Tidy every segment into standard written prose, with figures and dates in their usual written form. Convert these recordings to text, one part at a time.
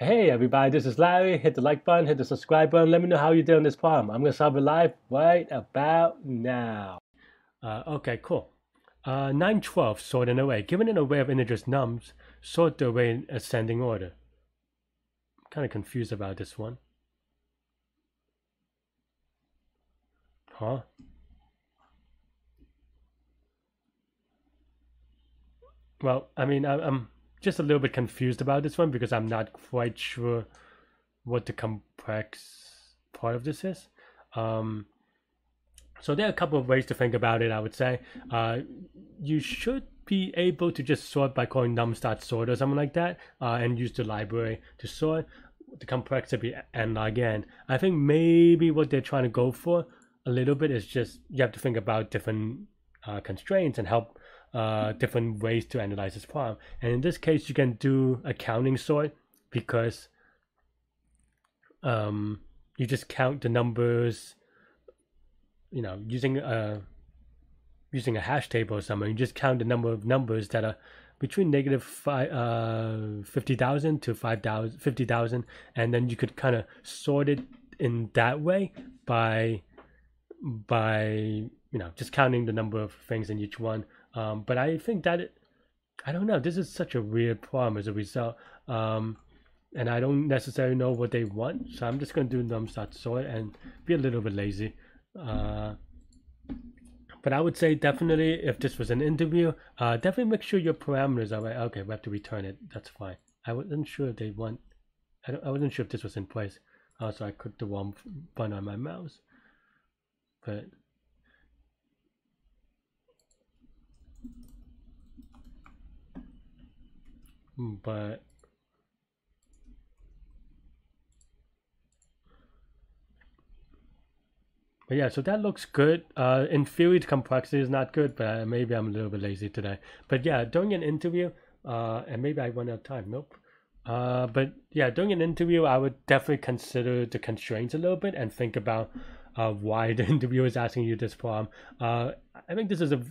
Hey everybody, this is Larry. Hit the like button, hit the subscribe button. Let me know how you did on this problem. I'm going to solve it live right about now. Okay, cool. 9/12, sort an array. Given an array of integers nums, sort the array in ascending order. I'm kind of confused about this one. Huh? Well, I mean, I'm just a little bit confused about this one because I'm not quite sure what the complex part of this is. So there are a couple of ways to think about it, I would say. You should be able to just sort by calling nums.sort or something like that, and use the library to sort. The complexity and log n. I think maybe what they're trying to go for a little bit is just you have to think about different constraints and help different ways to analyze this problem. And in this case, you can do a counting sort because you just count the numbers, you know, using a hash table or something. You just count the number of numbers that are between -50,000 to 50,000, and then you could kind of sort it in that way by you know, just counting the number of things in each one. But I think that I don't know, this is such a weird problem as a result, and I don't necessarily know what they want, so I'm just going to do nums.sort and be a little bit lazy. But I would say definitely if this was an interview, definitely make sure your parameters are right. Okay, we have to return it, that's fine. I wasn't sure if they want, I wasn't sure if this was in place. So I clicked the wrong button on my mouse, but yeah, so that looks good. In theory, the complexity is not good, but maybe I'm a little bit lazy today. But yeah, during an interview, and maybe I run out of time, nope. But yeah, during an interview, I would definitely consider the constraints a little bit and think about why the interviewer is asking you this problem. I think this is a,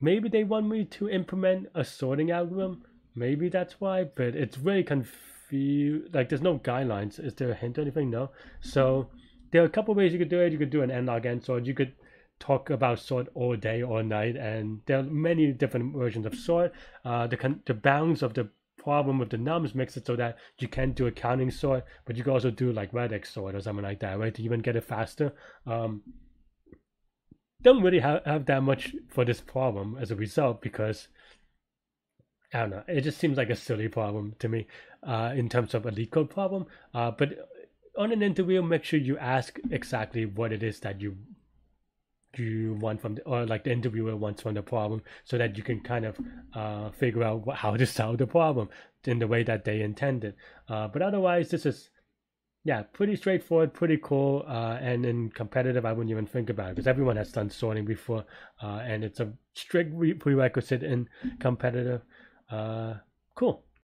maybe they want me to implement a sorting algorithm. Maybe that's why, but it's really confused. Like, there's no guidelines. Is there a hint or anything? No. So there are a couple of ways you could do it. You could do an n log n sort. You could talk about sort all day or night, and there are many different versions of sort. The bounds of the problem with the nums makes it so that you can do a counting sort, but you can also do like radix sort or something like that, right? To even get it faster. Don't really have that much for this problem as a result because, I don't know, it just seems like a silly problem to me in terms of a leetcode problem. But on an interview, make sure you ask exactly what it is that you want from the, or like the interviewer wants from the problem, so that you can kind of figure out how to solve the problem in the way that they intended. But otherwise, this is, yeah, pretty straightforward, pretty cool, and in competitive, I wouldn't even think about it because everyone has done sorting before, and it's a strict prerequisite in competitive. Cool.